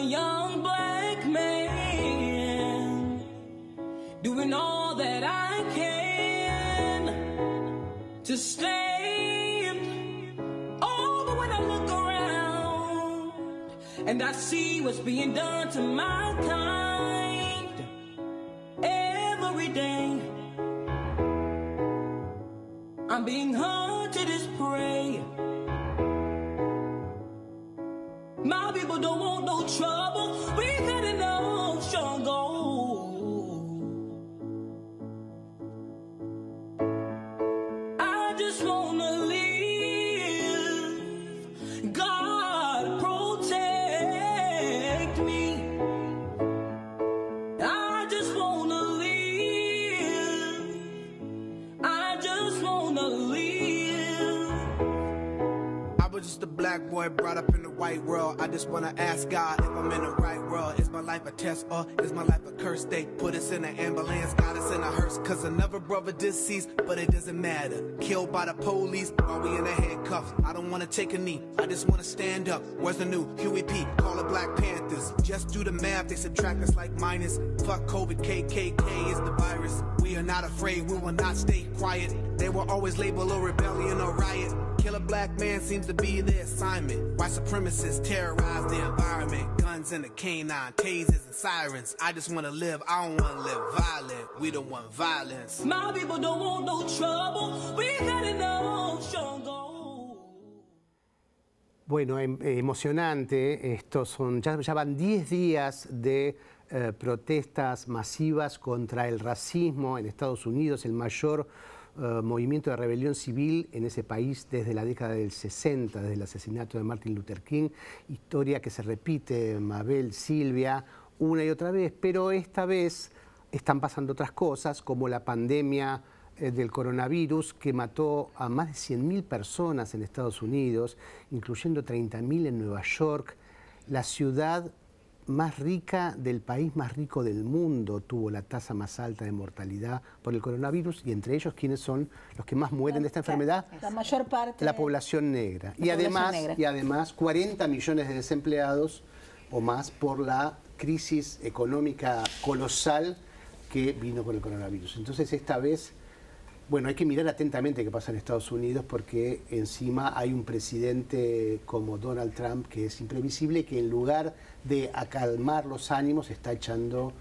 a young black man, doing all that I can to stay. Oh, but when I look around and I see what's being done to my kind every day, I'm being hunted as prey. My people don't want no trouble. We've had enough struggle. I just wanna live. God protect me. I just wanna live. I just wanna live. I was just a black boy brought up in the white world. I just wanna ask God if I'm in the right world. Is my life a test or is my life a curse? They put us in an ambulance, got us in a hearse, cause another brother deceased, but it doesn't matter. Killed by the police, are we in a handcuff? I don't wanna take a knee, I just wanna stand up. Where's the new Huey P? Call it Black Panthers. Just do the math, they subtract us like minus. Fuck COVID, KKK is the virus. We are not afraid, we will not stay quiet. They will always label a rebellion or riot. Kill a black man seems to be their assignment. White supremacists terrorize the environment. Guns and a canine, tasers and sirens. I just want to live, I don't want to live violent. We don't want violence. My people don't want no trouble. We got enough struggle. Bueno, emocionante. Estos son, ya van 10 días de protestas masivas contra el racismo en Estados Unidos, el mayor movimiento de rebelión civil en ese país desde la década del 60, desde el asesinato de Martin Luther King, historia que se repite, Mabel, Silvia, una y otra vez, pero esta vez están pasando otras cosas, como la pandemia del coronavirus que mató a más de 100.000 personas en Estados Unidos, incluyendo 30.000 en Nueva York. La ciudad más rica del país más rico del mundo tuvo la tasa más alta de mortalidad por el coronavirus, y entre ellos, ¿quiénes son los que más mueren de esta enfermedad? La mayor parte. La población negra. Y además 40 millones de desempleados o más por la crisis económica colosal que vino con el coronavirus. Entonces, esta vez, bueno, hay que mirar atentamente qué pasa en Estados Unidos, porque encima hay un presidente como Donald Trump que es imprevisible, que en lugar de acalmar los ánimos está echando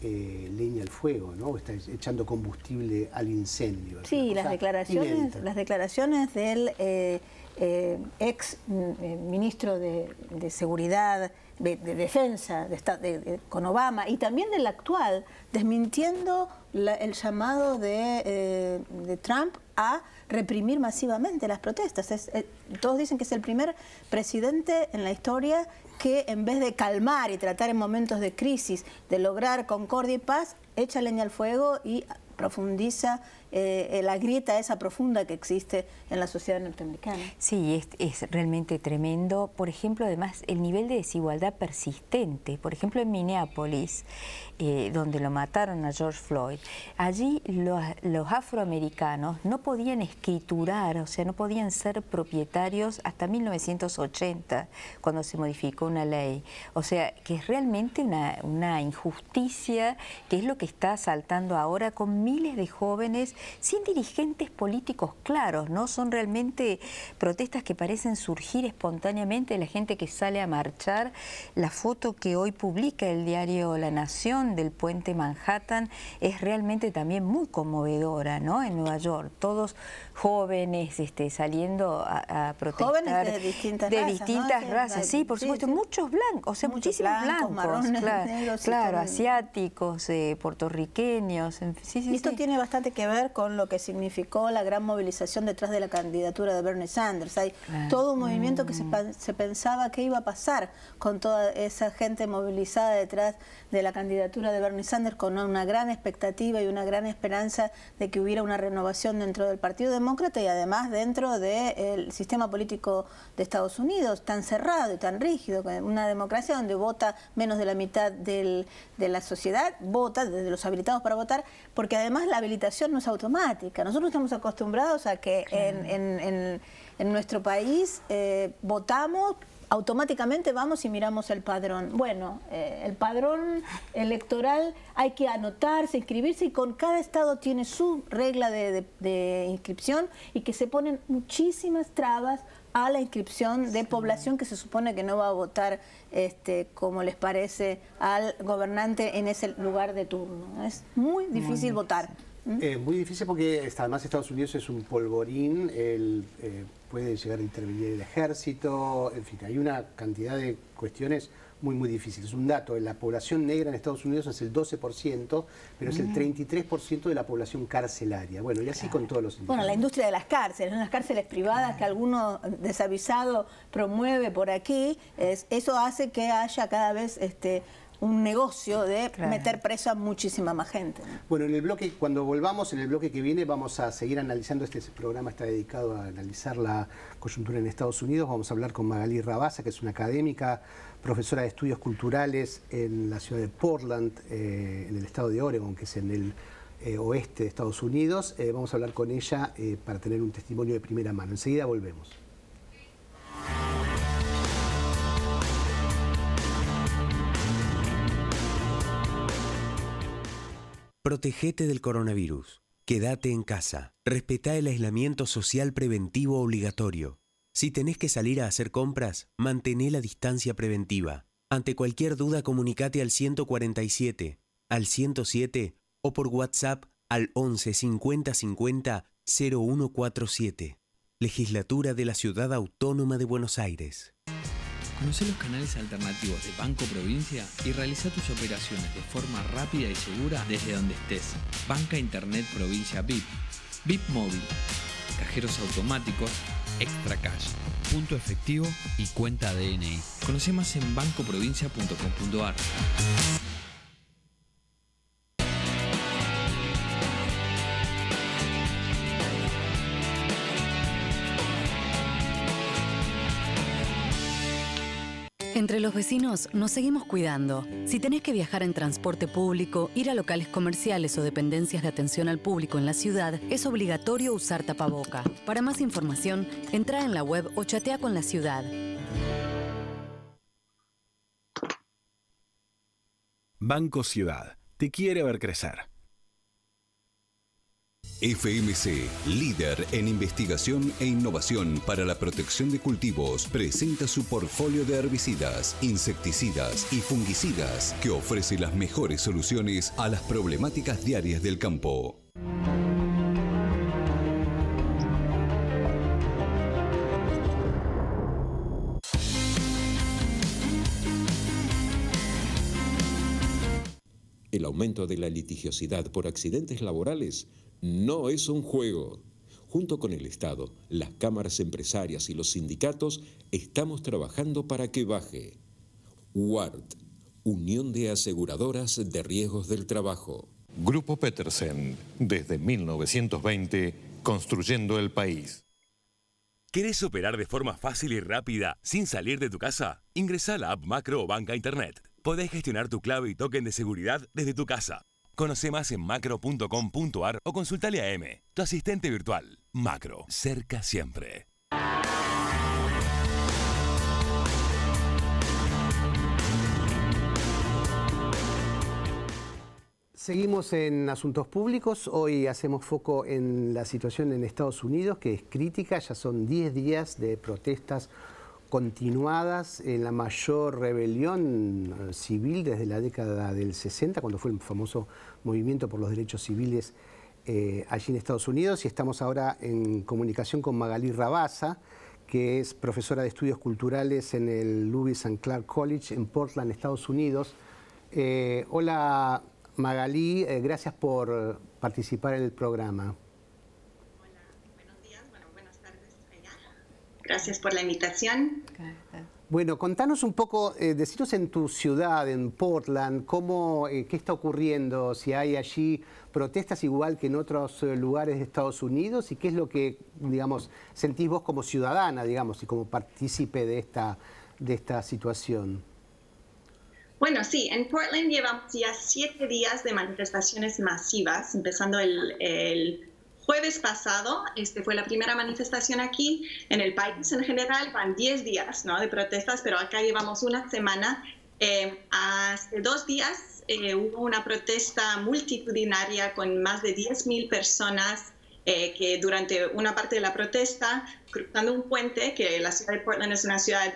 leña al fuego, ¿no? Está echando combustible al incendio. Sí, las declaraciones del ex ministro de Seguridad, de Defensa con Obama, y también del actual, desmintiendo el llamado de Trump a reprimir masivamente las protestas. Todos dicen que es el primer presidente en la historia que, en vez de calmar y tratar en momentos de crisis, de lograr concordia y paz, echa leña al fuego y profundiza la grieta esa profunda que existe en la sociedad norteamericana. Sí, es realmente tremendo. Por ejemplo, además, el nivel de desigualdad persistente. Por ejemplo, en Minneapolis, donde lo mataron a George Floyd, allí los afroamericanos no podían escriturar, o sea, no podían ser propietarios hasta 1980, cuando se modificó una ley. O sea, que es realmente una injusticia, que es lo que está saltando ahora con miles de jóvenes sin dirigentes políticos claros, ¿no? Son realmente protestas que parecen surgir espontáneamente de la gente que sale a marchar. La foto que hoy publica el diario La Nación del puente Manhattan es realmente también muy conmovedora, ¿no? En Nueva York, todos jóvenes saliendo a protestar. Jóvenes de distintas razas, ¿no? Sí, por supuesto, sí. Muchos blancos, o sea, muchísimos blancos, marrones, claro, negros, claro, asiáticos, puertorriqueños, en fin, sí. Y esto tiene bastante que ver con lo que significó la gran movilización detrás de la candidatura de Bernie Sanders. Hay todo un movimiento que se pensaba que iba a pasar con toda esa gente movilizada detrás de la candidatura de Bernie Sanders, con una gran expectativa y una gran esperanza de que hubiera una renovación dentro del Partido Demócrata y además dentro del sistema político de Estados Unidos, tan cerrado y tan rígido, una democracia donde vota menos de la mitad de la sociedad, vota desde los habilitados para votar, porque además la habilitación no es automática. Nosotros estamos acostumbrados a que en nuestro país votamos automáticamente vamos y miramos el padrón. Bueno, el padrón electoral hay que anotarse, inscribirse, y con cada estado tiene su regla de inscripción, y que se ponen muchísimas trabas a la inscripción de población que se supone que no va a votar como les parece al gobernante en ese lugar de turno. Es muy difícil votar. Muy difícil, porque además Estados Unidos es un polvorín, puede llegar a intervenir el ejército, en fin, hay una cantidad de cuestiones muy, muy difíciles. Un dato, la población negra en Estados Unidos es el 12%, pero es el 33% de la población carcelaria. Bueno, y así con todos los indígenas. Bueno, la industria de las cárceles, unas cárceles privadas que alguno desavisado promueve por aquí, eso hace que haya cada vez un negocio de meter preso a muchísima más gente. Bueno, en el bloque, cuando volvamos, en el bloque que viene vamos a seguir analizando, este programa está dedicado a analizar la coyuntura en Estados Unidos. Vamos a hablar con Magalí Rabasa, que es una académica, profesora de estudios culturales en la ciudad de Portland, en el estado de Oregon, que es en el oeste de Estados Unidos. Vamos a hablar con ella para tener un testimonio de primera mano. Enseguida volvemos. Protégete del coronavirus. Quédate en casa. Respetá el aislamiento social preventivo obligatorio. Si tenés que salir a hacer compras, mantén la distancia preventiva. Ante cualquier duda, comunicate al 147, al 107 o por WhatsApp al 11 50 50 0147. Legislatura de la Ciudad Autónoma de Buenos Aires. Conoce los canales alternativos de Banco Provincia y realiza tus operaciones de forma rápida y segura desde donde estés. Banca Internet Provincia VIP, VIP Móvil, cajeros automáticos, Extra Cash, punto efectivo y cuenta DNI. Conoce más en bancoprovincia.com.ar. Entre los vecinos nos seguimos cuidando. Si tenés que viajar en transporte público, ir a locales comerciales o dependencias de atención al público en la ciudad, es obligatorio usar tapaboca. Para más información, entra en la web o chatea con la ciudad. Banco Ciudad te quiere ver crecer. FMC, líder en investigación e innovación para la protección de cultivos, presenta su portfolio de herbicidas, insecticidas y fungicidas que ofrece las mejores soluciones a las problemáticas diarias del campo. El aumento de la litigiosidad por accidentes laborales no es un juego. Junto con el Estado, las cámaras empresarias y los sindicatos estamos trabajando para que baje. UART, Unión de Aseguradoras de Riesgos del Trabajo. Grupo Petersen, desde 1920, construyendo el país. ¿Querés operar de forma fácil y rápida sin salir de tu casa? Ingresá a la app Macro o Banca Internet. Podés gestionar tu clave y token de seguridad desde tu casa. Conoce más en macro.com.ar o consultale a M, tu asistente virtual. Macro, cerca siempre. Seguimos en Asuntos Públicos. Hoy hacemos foco en la situación en Estados Unidos, que es crítica. Ya son 10 días de protestas continuadas, en la mayor rebelión civil desde la década del 60, cuando fue el famoso movimiento por los derechos civiles allí en Estados Unidos. Y estamos ahora en comunicación con Magalí Rabasa, que es profesora de estudios culturales en el Lewis and Clark College en Portland, Estados Unidos. Hola Magalí, gracias por participar en el programa. Gracias por la invitación. Bueno, contanos un poco, deciros en tu ciudad, en Portland, cómo, qué está ocurriendo, si hay allí protestas igual que en otros lugares de Estados Unidos, y qué es lo que, digamos, sentís vos como ciudadana, digamos, y como partícipe de esta situación. Bueno, sí, en Portland llevamos ya 7 días de manifestaciones masivas, empezando el jueves pasado, fue la primera manifestación aquí. En el país en general van 10 días, ¿no?, de protestas, pero acá llevamos una semana. Hace 2 días hubo una protesta multitudinaria con más de 10.000 personas que durante una parte de la protesta, cruzando un puente, que la ciudad de Portland es una ciudad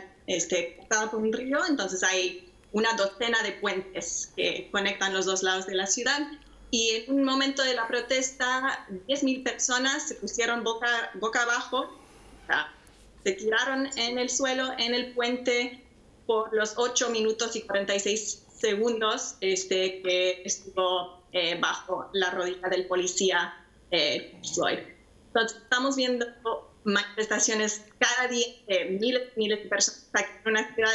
cortada por un río, entonces hay una docena de puentes que conectan los dos lados de la ciudad. Y en un momento de la protesta, 10.000 personas se pusieron boca abajo, se tiraron en el suelo, en el puente, por los 8 minutos y 46 segundos que estuvo bajo la rodilla del policía Floyd. Entonces, estamos viendo manifestaciones cada día de miles y miles de personas aquí en una ciudad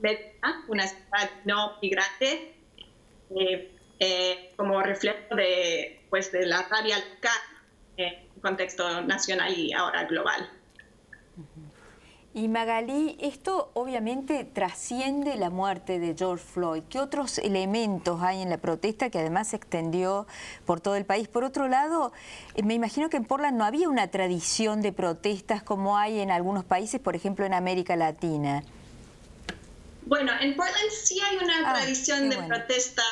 media, una ciudad no migrante, como reflejo de, pues, de la rabia local en contexto nacional y ahora global. Y Magalí, esto obviamente trasciende la muerte de George Floyd. ¿Qué otros elementos hay en la protesta que además se extendió por todo el país? Por otro lado, me imagino que en Portland no había una tradición de protestas como hay en algunos países, por ejemplo en América Latina. Bueno, en Portland sí hay una tradición de protesta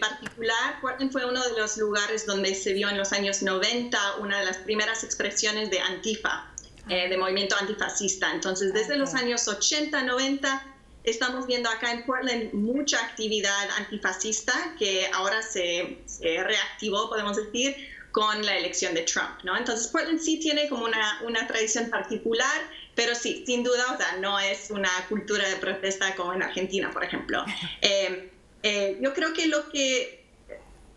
particular. Portland fue uno de los lugares donde se vio en los años 90 una de las primeras expresiones de Antifa, de movimiento antifascista. Entonces, desde los años 80, 90, estamos viendo acá en Portland mucha actividad antifascista que ahora se reactivó, podemos decir, con la elección de Trump, ¿no? Entonces, Portland sí tiene como una tradición particular. Pero sí, sin duda, o sea, no es una cultura de protesta como en Argentina, por ejemplo. Yo creo que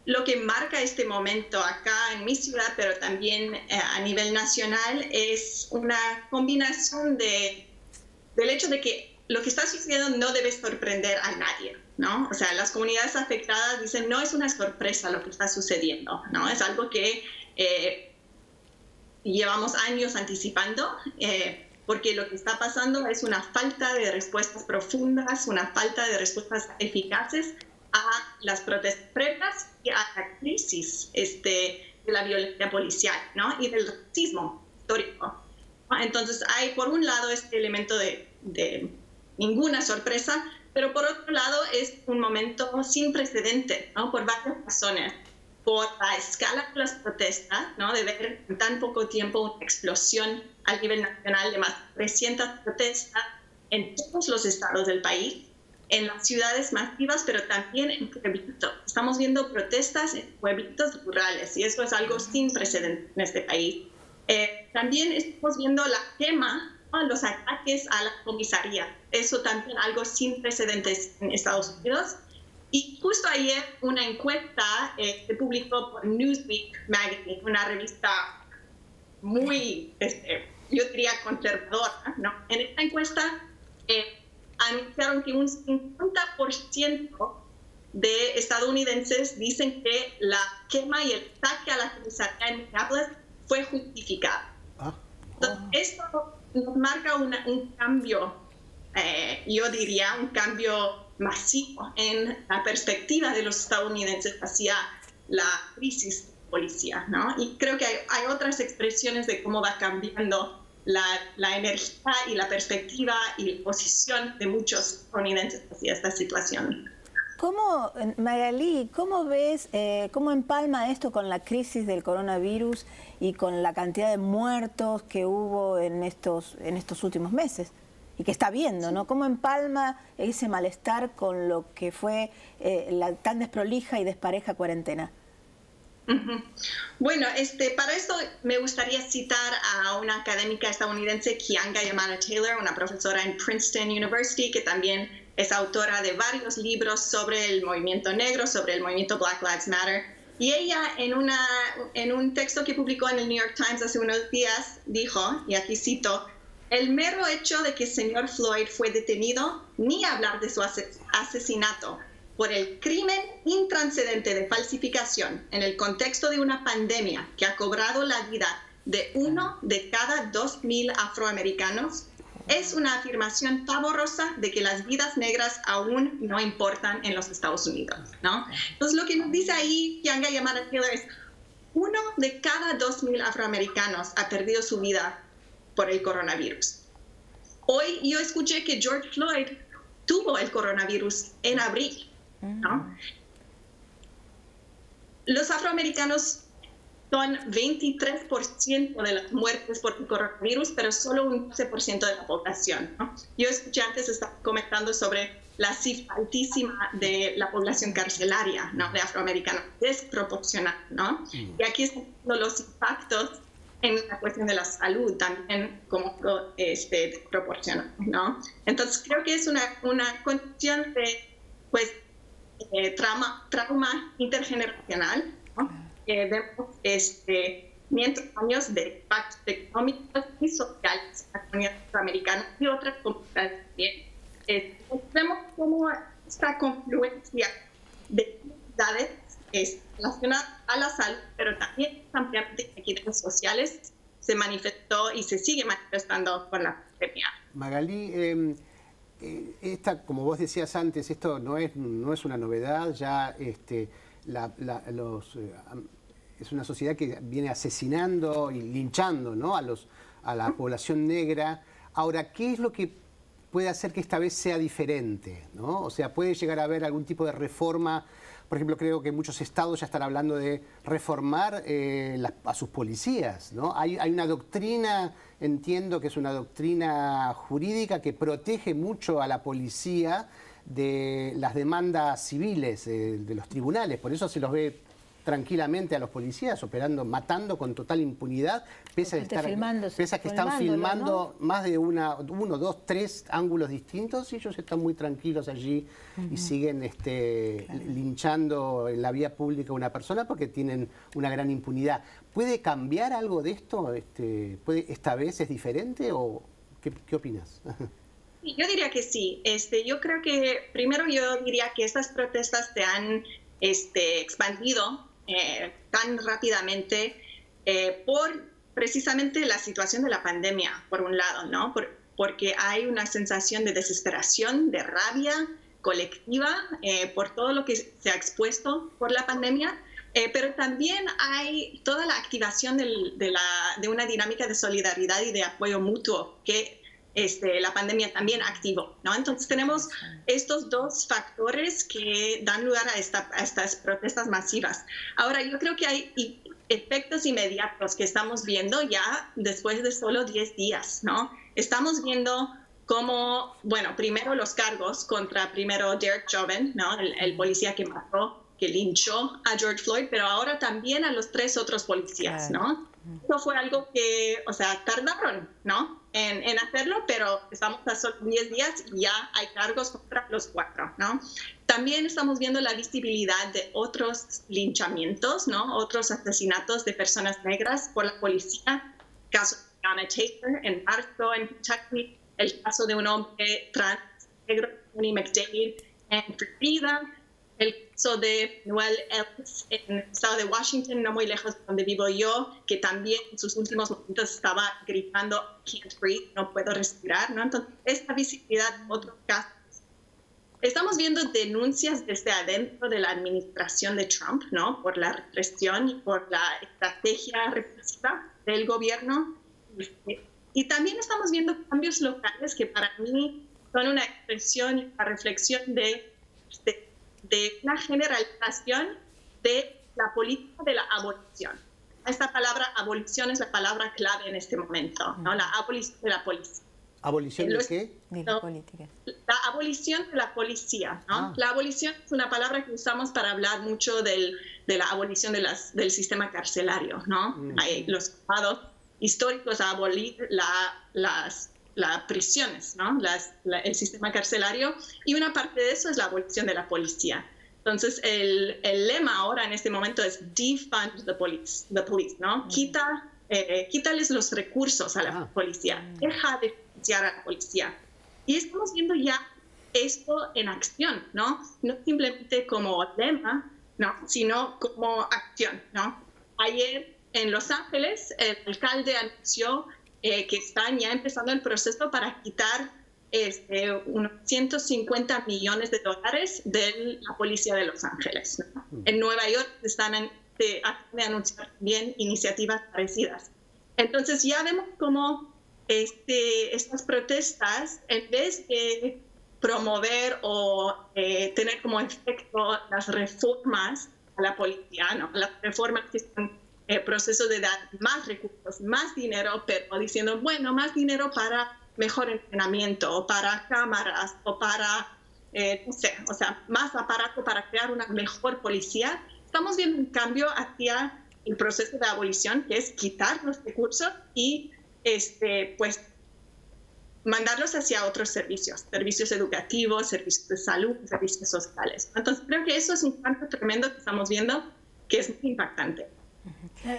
lo que marca este momento acá en mi ciudad, pero también a nivel nacional, es una combinación del hecho de que lo que está sucediendo no debe sorprender a nadie, ¿no? O sea, las comunidades afectadas dicen, no es una sorpresa lo que está sucediendo, ¿no? Es algo que llevamos años anticipando, porque lo que está pasando es una falta de respuestas profundas, una falta de respuestas eficaces a las protestas previas y a la crisis de la violencia policial, ¿no?, y del racismo histórico. Entonces hay, por un lado, este elemento de ninguna sorpresa, pero por otro lado es un momento sin precedente, ¿no?, por varias razones. Por la escala de las protestas, ¿no?, de ver en tan poco tiempo una explosión a nivel nacional de más de 300 protestas en todos los estados del país, en las ciudades masivas, pero también en pueblitos. Estamos viendo protestas en pueblitos rurales y eso es algo sin precedente en este país. También estamos viendo la quema, ¿no?, los ataques a la comisaría. Eso también algo sin precedentes en Estados Unidos. Y justo ayer una encuesta se publicó por Newsweek Magazine, una revista muy, yo diría, conservadora, ¿no? En esta encuesta anunciaron que un 50% de estadounidenses dicen que la quema y el ataque a la comisaría en Minneapolis fue justificado. Entonces, esto nos marca un cambio, yo diría, un cambio masivo en la perspectiva de los estadounidenses hacia la crisis de policía, ¿no? Y creo que hay otras expresiones de cómo va cambiando la energía y la perspectiva y la posición de muchos estadounidenses hacia esta situación. ¿Cómo, Magalí, cómo ves, cómo empalma esto con la crisis del coronavirus y con la cantidad de muertos que hubo en estos últimos meses? Y que está viendo, ¿no? ¿Cómo empalma ese malestar con lo que fue la tan desprolija y despareja cuarentena? Bueno, para esto me gustaría citar a una académica estadounidense, Kianga Yamana Taylor, una profesora en Princeton University, que también es autora de varios libros sobre el movimiento negro, sobre el movimiento Black Lives Matter. Y ella, en un texto que publicó en el New York Times hace unos días, dijo, y aquí cito: el mero hecho de que el señor Floyd fue detenido, ni hablar de su asesinato, por el crimen intranscendente de falsificación en el contexto de una pandemia que ha cobrado la vida de 1 de cada 2.000 afroamericanos, es una afirmación pavorosa de que las vidas negras aún no importan en los Estados Unidos, ¿no? Entonces, lo que nos dice ahí Kianga Yamada Taylor es, Uno de cada 2.000 afroamericanos ha perdido su vida por el coronavirus. Hoy yo escuché que George Floyd tuvo el coronavirus en abril, ¿no? Los afroamericanos son 23% de las muertes por el coronavirus, pero solo un 12% de la población, ¿no? Yo escuché antes, estaba comentando sobre la cifra altísima de la población carcelaria, ¿no?, de afroamericanos, desproporcional, ¿no? Y aquí están los impactos en la cuestión de la salud también como desproporcional, ¿no? Entonces creo que es una condición de, pues, trauma intergeneracional, ¿no? Vemos 500 años de impactos económicos y sociales en la comunidad afroamericana y otras comunidades también. Vemos cómo esta confluencia de comunidades es relacionada a la salud, pero también ampliamente equidades sociales, se manifestó y se sigue manifestando con la pandemia. Magalí, como vos decías antes, esto no es una novedad, ya es una sociedad que viene asesinando y linchando, ¿no?, a la población negra. Ahora, ¿qué es lo que puede hacer que esta vez sea diferente, ¿no? O sea, ¿puede llegar a haber algún tipo de reforma? Por ejemplo, creo que muchos estados ya están hablando de reformar a sus policías, ¿no? Hay una doctrina, entiendo que es una doctrina jurídica que protege mucho a la policía de las demandas civiles de los tribunales, por eso se los ve tranquilamente a los policías operando, matando con total impunidad, pese a que están filmando, ¿no?, más de uno, dos, tres ángulos distintos, y ellos están muy tranquilos allí y siguen linchando en la vía pública a una persona porque tienen una gran impunidad. ¿Puede cambiar algo de esto? ¿Esta vez es diferente o qué opinas? Yo diría que sí. Yo creo que, primero, yo diría que estas protestas se han expandido tan rápidamente por precisamente la situación de la pandemia, por un lado, ¿no? Porque hay una sensación de desesperación, de rabia colectiva por todo lo que se ha expuesto por la pandemia, pero también hay toda la activación de una dinámica de solidaridad y de apoyo mutuo que la pandemia también activó, ¿no? Entonces tenemos estos dos factores que dan lugar a estas protestas masivas. Ahora, yo creo que hay efectos inmediatos que estamos viendo ya después de solo 10 días, ¿no? Estamos viendo cómo, bueno, primero los cargos contra Derek Chauvin, ¿no?, el policía que mató, que linchó a George Floyd, pero ahora también a los tres otros policías, ¿no? Eso fue algo que, o sea, tardaron, ¿no?, en hacerlo, pero estamos a solo 10 días y ya hay cargos contra los 4, ¿no? También estamos viendo la visibilidad de otros linchamientos, ¿no?, otros asesinatos de personas negras por la policía. El caso de Breonna Taylor en marzo en Kentucky, el caso de un hombre trans negro, Tony McDade, en Florida, el caso de Noel Ellis en el estado de Washington, no muy lejos de donde vivo yo, que también en sus últimos momentos estaba gritando "Can't breathe", no puedo respirar, ¿no? Entonces, esta visibilidad en otros casos. Estamos viendo denuncias desde adentro de la administración de Trump, ¿no?, por la represión y por la estrategia represiva del gobierno. Y también estamos viendo cambios locales que para mí son una expresión y una reflexión de una generalización de la política de la abolición. Esta palabra abolición es la palabra clave en este momento, ¿no? La abolición de la policía. ¿Abolición de qué? De la política. La abolición de la policía, ¿no? La abolición es una palabra que usamos para hablar mucho de la abolición del sistema carcelario, ¿no? Hay los estados históricos a abolir las prisiones, ¿no?, el sistema carcelario, y una parte de eso es la abolición de la policía. Entonces, el lema ahora en este momento es defund the police, ¿no? Quítales los recursos a la policía, deja de financiar a la policía. Y estamos viendo ya esto en acción, ¿no? No simplemente como lema, ¿no?, sino como acción, ¿no? Ayer en Los Ángeles el alcalde anunció que están ya empezando el proceso para quitar unos $150 millones de la policía de Los Ángeles, ¿no? En Nueva York están se acaban de anunciar bien iniciativas parecidas. Entonces ya vemos cómo estas protestas, en vez de promover o tener como efecto las reformas a la policía, ¿no? Las reformas que están en proceso de dar más recursos, más dinero, pero diciendo, bueno, más dinero para mejor entrenamiento, o para cámaras, o para, no sé, o sea, más aparato para crear una mejor policía. Estamos viendo un cambio hacia el proceso de abolición, que es quitar los recursos y pues mandarlos hacia otros servicios, servicios educativos, servicios de salud, servicios sociales. Entonces creo que eso es un cambio tremendo que estamos viendo, que es muy impactante.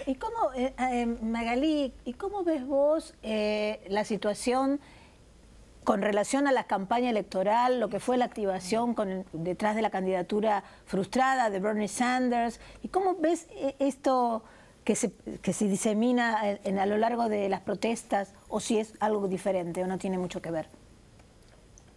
¿Y cómo, Magalí, ¿y cómo ves vos la situación con relación a la campaña electoral, lo que fue la activación detrás de la candidatura frustrada de Bernie Sanders? ¿Y cómo ves esto que se disemina a lo largo de las protestas, o si es algo diferente o no tiene mucho que ver?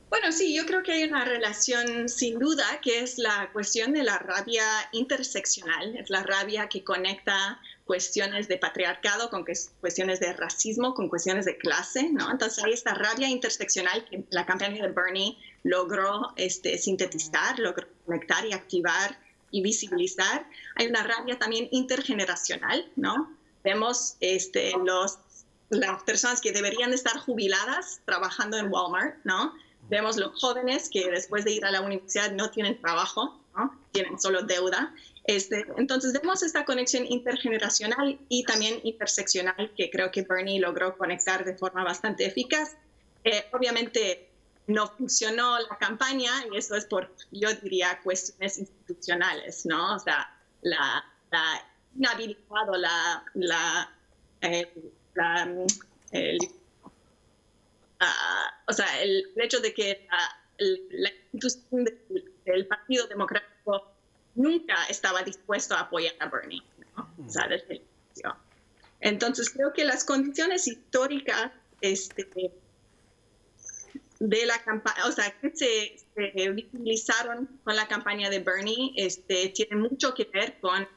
Bueno, sí, yo creo que hay una relación sin duda, que es la cuestión de la rabia interseccional, es la rabia que conecta cuestiones de patriarcado con cuestiones de racismo, con cuestiones de clase, ¿no? Entonces hay esta rabia interseccional que la campaña de Bernie logró sintetizar, logró conectar y activar y visibilizar. Hay una rabia también intergeneracional, ¿no? Vemos las personas que deberían estar jubiladas trabajando en Walmart, ¿no? Vemos los jóvenes que después de ir a la universidad no tienen trabajo, ¿no? Tienen solo deuda. Entonces vemos esta conexión intergeneracional y también interseccional que creo que Bernie logró conectar de forma bastante eficaz. Obviamente no funcionó la campaña, y eso es por, yo diría, cuestiones institucionales, ¿no? O sea, la inhabilidad o el hecho de que la institución del Partido Democrático nunca estaba dispuesto a apoyar a Bernie, ¿no? O sea, desde el inicio. Entonces, creo que las condiciones históricas de la campaña, o sea, que se visibilizaron con la campaña de Bernie, tienen mucho que ver con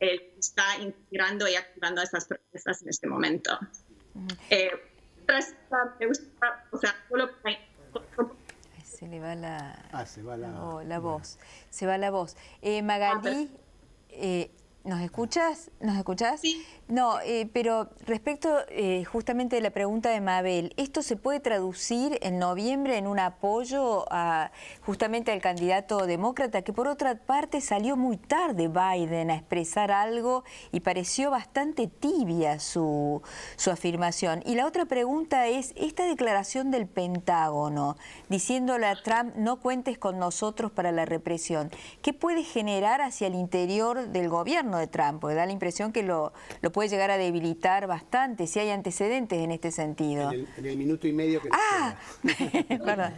el que está inspirando y activando estas protestas en este momento. Me gusta, o sea, solo... Se le va la voz. Se va la voz. Magalí, ¿nos escuchas? ¿Nos escuchás? Sí. No, pero respecto justamente de la pregunta de Mabel, ¿esto se puede traducir en noviembre en un apoyo justamente al candidato demócrata? Que por otra parte salió muy tarde Biden a expresar algo y pareció bastante tibia su afirmación. Y la otra pregunta es, esta declaración del Pentágono, diciéndole a Trump, no cuentes con nosotros para la represión, ¿qué puede generar hacia el interior del gobierno de Trump? Porque da la impresión que lo puede llegar a debilitar bastante, si hay antecedentes en este sentido. En el minuto y medio que... ¡Ah! Perdón.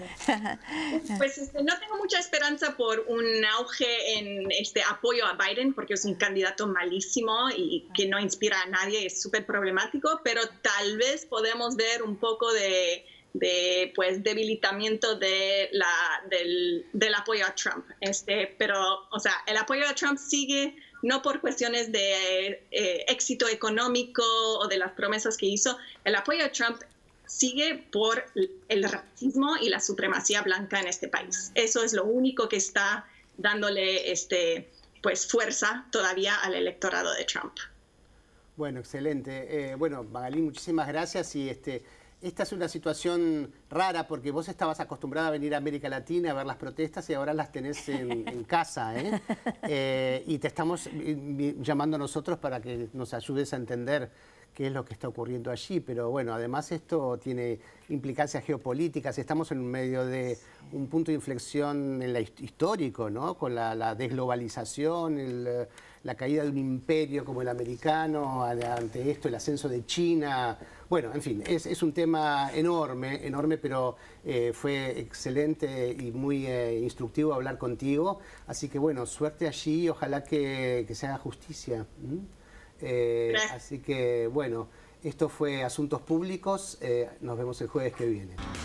Pues no tengo mucha esperanza por un auge en este apoyo a Biden, porque es un candidato malísimo y que no inspira a nadie, es súper problemático, pero tal vez podemos ver un poco de debilitamiento del apoyo a Trump. Pero, o sea, el apoyo a Trump sigue... No por cuestiones de éxito económico o de las promesas que hizo. El apoyo a Trump sigue por el racismo y la supremacía blanca en este país. Eso es lo único que está dándole fuerza todavía al electorado de Trump. Bueno, excelente. Bueno, Magalí, muchísimas gracias. Y esta es una situación rara, porque vos estabas acostumbrada a venir a América Latina a ver las protestas y ahora las tenés en casa, ¿eh? Y te estamos llamando a nosotros para que nos ayudes a entender qué es lo que está ocurriendo allí. Pero bueno, además esto tiene implicancias geopolíticas. Estamos en medio de un punto de inflexión en histórico, ¿no? Con la desglobalización, la caída de un imperio como el americano, ante esto el ascenso de China. Bueno, en fin, es un tema enorme, enorme, pero fue excelente y muy instructivo hablar contigo. Así que bueno, suerte allí, ojalá que se haga justicia. Así que bueno, esto fue Asuntos Públicos, nos vemos el jueves que viene.